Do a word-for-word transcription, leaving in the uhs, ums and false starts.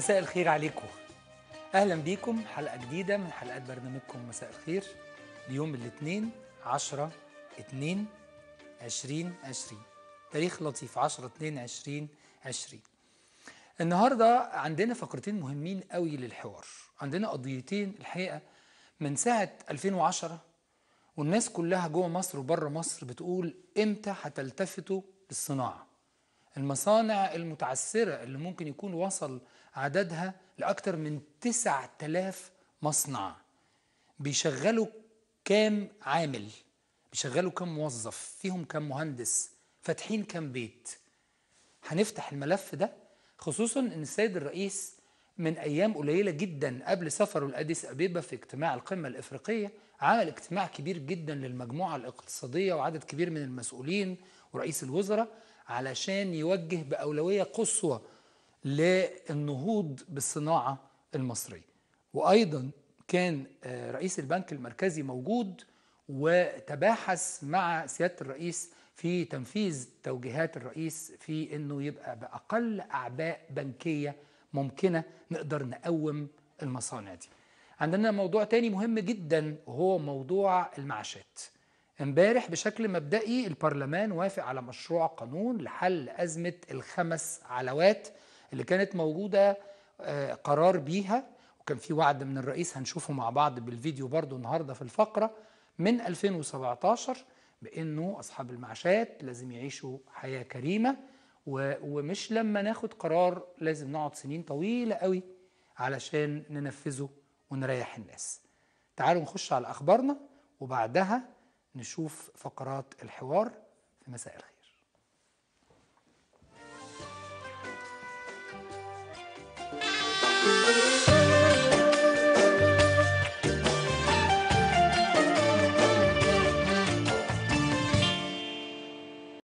مساء الخير عليكم. اهلا بيكم حلقه جديده من حلقات برنامجكم مساء الخير ليوم الاثنين عشرة اتنين عشرين عشرين. تاريخ لطيف عشرة اتنين عشرين عشرين. النهارده عندنا فقرتين مهمين قوي للحوار. عندنا قضيتين الحقيقه من ساعه ألفين وعشرة والناس كلها جوه مصر وبره مصر بتقول امتى هتلتفتوا للصناعه. المصانع المتعثره اللي ممكن يكون وصل عددها لاكثر من تسعة آلاف مصنع، بيشغلوا كام عامل، بيشغلوا كام موظف، فيهم كام مهندس، فاتحين كام بيت. هنفتح الملف ده خصوصا ان السيد الرئيس من ايام قليله جدا قبل سفره لاديس ابيبا في اجتماع القمه الافريقيه عمل اجتماع كبير جدا للمجموعه الاقتصاديه وعدد كبير من المسؤولين ورئيس الوزراء علشان يوجه باولويه قصوى للنهوض بالصناعه المصريه. وايضا كان رئيس البنك المركزي موجود وتباحث مع سياده الرئيس في تنفيذ توجيهات الرئيس في انه يبقى باقل اعباء بنكيه ممكنه نقدر نقوم المصانع دي. عندنا موضوع تاني مهم جدا وهو موضوع المعاشات. امبارح بشكل مبدئي البرلمان وافق على مشروع قانون لحل ازمه الخمس علاوات اللي كانت موجوده قرار بيها، وكان في وعد من الرئيس هنشوفه مع بعض بالفيديو برضو النهارده في الفقره من ألفين وسبعتاشر بانه اصحاب المعاشات لازم يعيشوا حياه كريمه، ومش لما ناخد قرار لازم نقعد سنين طويله قوي علشان ننفذه ونريح الناس. تعالوا نخش على اخبارنا وبعدها نشوف فقرات الحوار في مساء الخير.